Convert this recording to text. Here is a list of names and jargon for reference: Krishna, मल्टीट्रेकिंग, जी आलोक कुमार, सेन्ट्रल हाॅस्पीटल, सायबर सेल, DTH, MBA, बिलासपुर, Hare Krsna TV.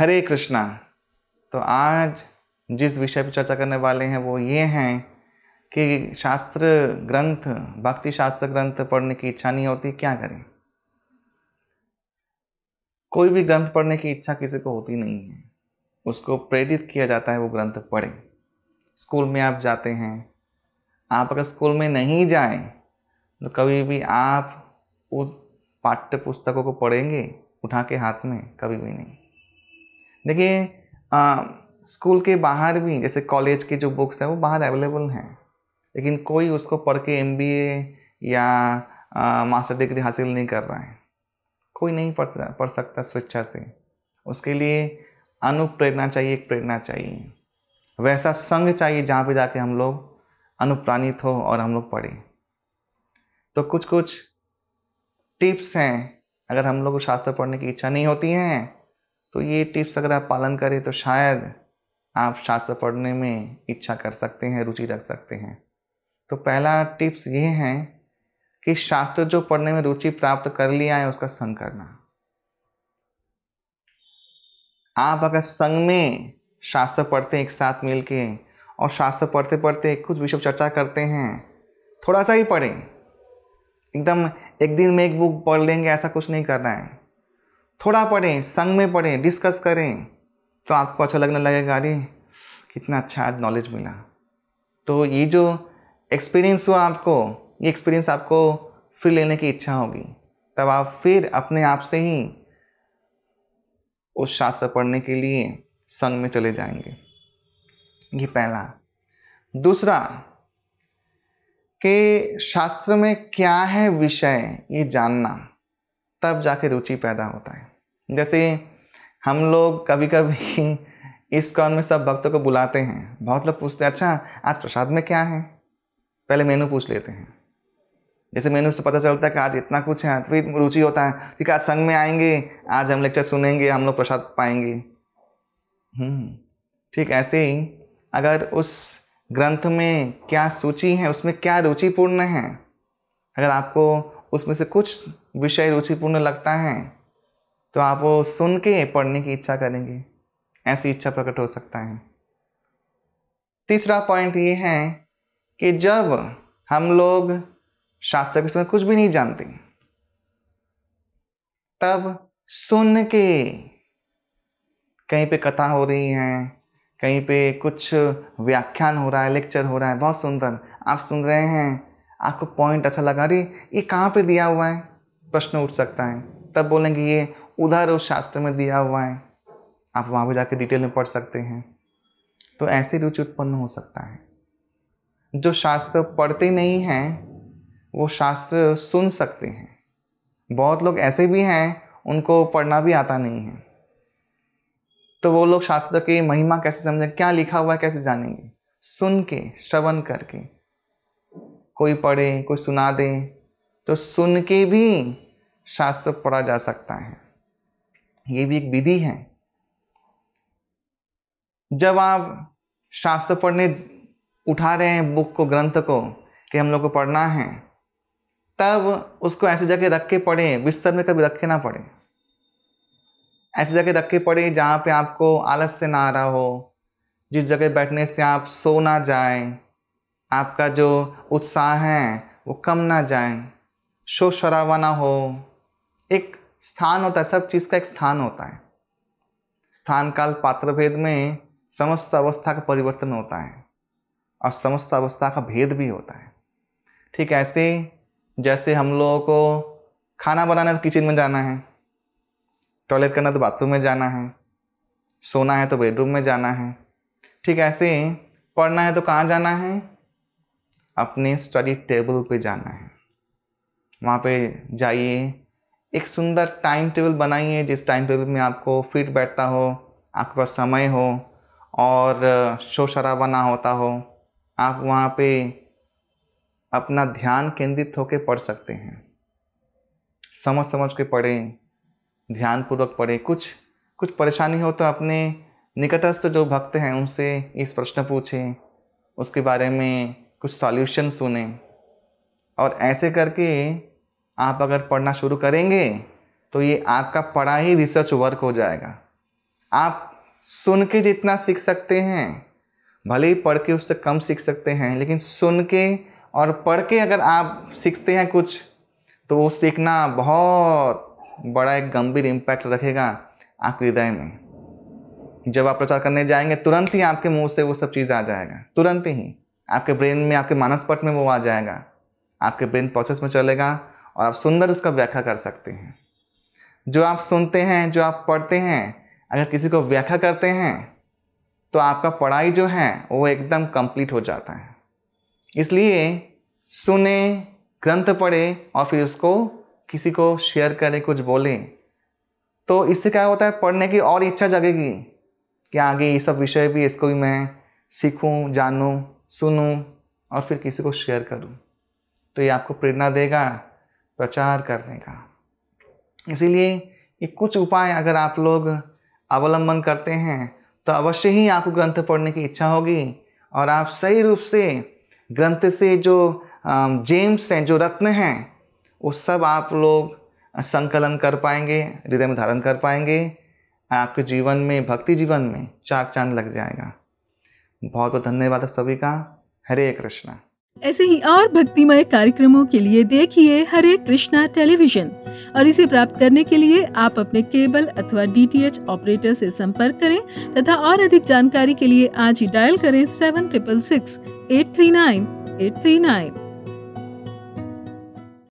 हरे कृष्णा। तो आज जिस विषय पर चर्चा करने वाले हैं वो ये हैं कि शास्त्र ग्रंथ, भक्ति शास्त्र ग्रंथ पढ़ने की इच्छा नहीं होती, क्या करें? कोई भी ग्रंथ पढ़ने की इच्छा किसी को होती नहीं है, उसको प्रेरित किया जाता है वो ग्रंथ पढ़े। स्कूल में आप जाते हैं, आप अगर स्कूल में नहीं जाए तो कभी भी आप उस पाठ्य पुस्तकों को पढ़ेंगे उठा के हाथ में? कभी भी नहीं। देखिए स्कूल के बाहर भी जैसे कॉलेज की जो बुक्स हैं वो बाहर अवेलेबल हैं, लेकिन कोई उसको पढ़ के MBA या मास्टर डिग्री हासिल नहीं कर रहा है। कोई नहीं पढ़ सकता स्वेच्छा से, उसके लिए अनुप्रेरणा चाहिए, एक प्रेरणा चाहिए, वैसा संग चाहिए जहाँ पे जाके हम लोग अनुप्राणित हो और हम लोग पढ़ें। तो कुछ कुछ टिप्स हैं, अगर हम लोग को शास्त्र पढ़ने की इच्छा नहीं होती है तो ये टिप्स अगर आप पालन करें तो शायद आप शास्त्र पढ़ने में इच्छा कर सकते हैं, रुचि रख सकते हैं। तो पहला टिप्स ये है कि शास्त्र जो पढ़ने में रुचि प्राप्त कर लिया है उसका संग करना। आप अगर संग में शास्त्र पढ़ते हैं एक साथ मिल के, और शास्त्र पढ़ते पढ़ते कुछ विषय चर्चा करते हैं, थोड़ा सा ही पढ़ें, एकदम एक दिन में एक बुक पढ़ लेंगे ऐसा कुछ नहीं करना है। थोड़ा पढ़ें, संग में पढ़ें, डिस्कस करें, तो आपको अच्छा लगने लगेगा, अरे कितना अच्छा आज नॉलेज मिला। तो ये जो एक्सपीरियंस हुआ आपको, ये एक्सपीरियंस आपको फिर लेने की इच्छा होगी, तब आप फिर अपने आप से ही उस शास्त्र पढ़ने के लिए संग में चले जाएंगे। ये पहला। दूसरा कि शास्त्र में क्या है विषय, ये जानना, तब जाके रुचि पैदा होता है। जैसे हम लोग कभी कभी इस कौन में सब भक्तों को बुलाते हैं, बहुत लोग पूछते हैं, अच्छा आज प्रसाद में क्या है? पहले मेनू पूछ लेते हैं, जैसे मेनू से पता चलता है कि आज इतना कुछ है, फिर रुचि होता है कि आज संग में आएंगे, आज हम लेक्चर सुनेंगे, हम लोग प्रसाद पाएंगे। ठीक ऐसे ही अगर उस ग्रंथ में क्या सूची है, उसमें क्या रुचिपूर्ण है, अगर आपको उसमें से कुछ विषय रुचिपूर्ण लगता है तो आप वो सुन के पढ़ने की इच्छा करेंगे, ऐसी इच्छा प्रकट हो सकता है। तीसरा पॉइंट ये है कि जब हम लोग शास्त्र के विषय में कुछ भी नहीं जानते, तब सुन के, कहीं पे कथा हो रही है, कहीं पे कुछ व्याख्यान हो रहा है, लेक्चर हो रहा है, बहुत सुंदर आप सुन रहे हैं, आपको पॉइंट अच्छा लगा, अरे ये कहाँ पे दिया हुआ है, प्रश्न उठ सकता है, तब बोलेंगे ये उधर उस शास्त्र में दिया हुआ है, आप वहाँ पे जाके डिटेल में पढ़ सकते हैं। तो ऐसे रुचि उत्पन्न हो सकता है। जो शास्त्र पढ़ते नहीं हैं वो शास्त्र सुन सकते हैं। बहुत लोग ऐसे भी हैं उनको पढ़ना भी आता नहीं है, तो वो लोग शास्त्र की महिमा कैसे समझें, क्या लिखा हुआ है कैसे जानेंगे? सुन के, श्रवण करके। कोई पढ़े, कोई सुना दे, तो सुन के भी शास्त्र पढ़ा जा सकता है, ये भी एक विधि है। जब आप शास्त्र पढ़ने उठा रहे हैं बुक को, ग्रंथ को, कि हम लोग को पढ़ना है, तब उसको ऐसी जगह रख के पढ़ें, बिस्तर में कभी रख के ना पढ़ें, ऐसी जगह रख के पढ़ें जहाँ पे आपको आलस से ना आ रहा हो, जिस जगह बैठने से आप सो ना जाए, आपका जो उत्साह है वो कम ना जाए, शोर शराबा ना हो। एक स्थान होता है, सब चीज़ का एक स्थान होता है। स्थान काल पात्र भेद में समस्त अवस्था का परिवर्तन होता है और समस्त अवस्था का भेद भी होता है। ठीक ऐसे जैसे हम लोगों को खाना बनाना है तो किचन में जाना है, टॉयलेट करना तो बाथरूम में जाना है, सोना है तो बेडरूम में जाना है। ठीक ऐसे पढ़ना है तो कहाँ जाना है? अपने स्टडी टेबल पे जाना है, वहाँ पे जाइए, एक सुंदर टाइम टेबल बनाइए जिस टाइम टेबल में आपको फिट बैठता हो, आपके पास समय हो और शोर शराबा ना होता हो। आप वहाँ पे अपना ध्यान केंद्रित होकर पढ़ सकते हैं, समझ समझ के पढ़ें, ध्यानपूर्वक पढ़ें। कुछ परेशानी हो तो अपने निकटस्थ जो भक्त हैं उनसे इस प्रश्न पूछें, उसके बारे में कुछ सॉल्यूशन सुने, और ऐसे करके आप अगर पढ़ना शुरू करेंगे तो ये आपका पढ़ा ही रिसर्च वर्क हो जाएगा। आप सुन के जितना सीख सकते हैं, भले ही पढ़ के उससे कम सीख सकते हैं, लेकिन सुन के और पढ़ के अगर आप सीखते हैं कुछ, तो वो सीखना बहुत बड़ा एक गंभीर इम्पैक्ट रखेगा आपके हृदय में। जब आप प्रचार करने जाएंगे तुरंत ही आपके मुंह से वो सब चीज़ आ जाएगा, तुरंत ही आपके ब्रेन में, आपके मानसपट में वो आ जाएगा, आपके ब्रेन प्रोसेस में चलेगा और आप सुंदर उसका व्याख्या कर सकते हैं। जो आप सुनते हैं, जो आप पढ़ते हैं, अगर किसी को व्याख्या करते हैं तो आपका पढ़ाई जो है वो एकदम कंप्लीट हो जाता है। इसलिए सुने, ग्रंथ पढ़े और फिर उसको किसी को शेयर करें, कुछ बोले, तो इससे क्या होता है, पढ़ने की और इच्छा जगेगी कि आगे ये सब विषय भी, इसको भी मैं सीखूं, जानूं, सुनूं और फिर किसी को शेयर करूं। तो ये आपको प्रेरणा देगा प्रचार करने का। इसीलिए ये कुछ उपाय अगर आप लोग अवलंबन करते हैं तो अवश्य ही आपको ग्रंथ पढ़ने की इच्छा होगी और आप सही रूप से ग्रंथ से जो जेम्स हैं, जो रत्न हैं, वो सब आप लोग संकलन कर पाएंगे, हृदय में धारण कर पाएंगे। आपके जीवन में, भक्ति जीवन में चार चांद लग जाएगा। बहुत बहुत धन्यवाद आप सभी का। हरे कृष्णा। ऐसे ही और भक्तिमय कार्यक्रमों के लिए देखिए हरे कृष्णा टेलीविजन, और इसे प्राप्त करने के लिए आप अपने केबल अथवा DTH ऑपरेटर से संपर्क करें तथा और अधिक जानकारी के लिए आज ही डायल करें 7666 839 839।